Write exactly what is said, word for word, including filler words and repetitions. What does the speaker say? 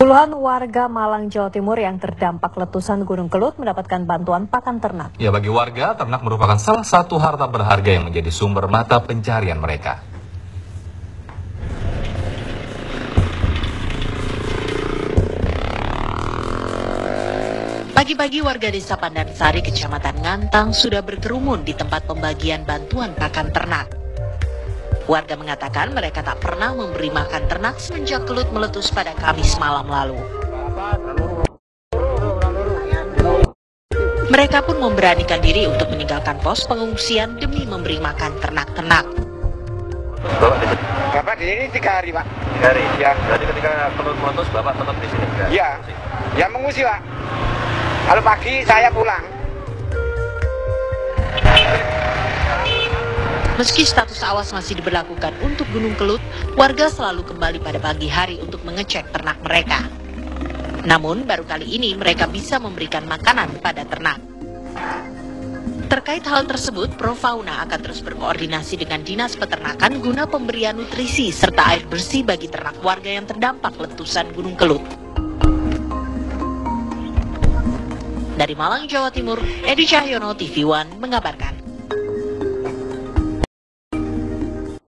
Puluhan warga Malang, Jawa Timur yang terdampak letusan Gunung Kelud mendapatkan bantuan pakan ternak. Ya, bagi warga, ternak merupakan salah satu harta berharga yang menjadi sumber mata pencarian mereka. Pagi-pagi warga desa Pandansari, Kecamatan Ngantang sudah berkerumun di tempat pembagian bantuan pakan ternak. Warga mengatakan mereka tak pernah memberi makan ternak semenjak Kelud meletus pada Kamis malam lalu. Mereka pun memberanikan diri untuk meninggalkan pos pengungsian demi memberi makan ternak-ternak. Bapak di sini tiga hari, Pak. Tiga hari. Ya. Jadi ketika Kelud meletus, Bapak tetap di sini. Iya. Ya, mengungsi, Pak. Kalau pagi saya pulang. Meski status awas masih diberlakukan untuk Gunung Kelud, warga selalu kembali pada pagi hari untuk mengecek ternak mereka. Namun, baru kali ini mereka bisa memberikan makanan pada ternak. Terkait hal tersebut, Pro Fauna akan terus berkoordinasi dengan Dinas Peternakan guna pemberian nutrisi serta air bersih bagi ternak warga yang terdampak letusan Gunung Kelud. Dari Malang, Jawa Timur, Edi Cahyono, T V One, mengabarkan.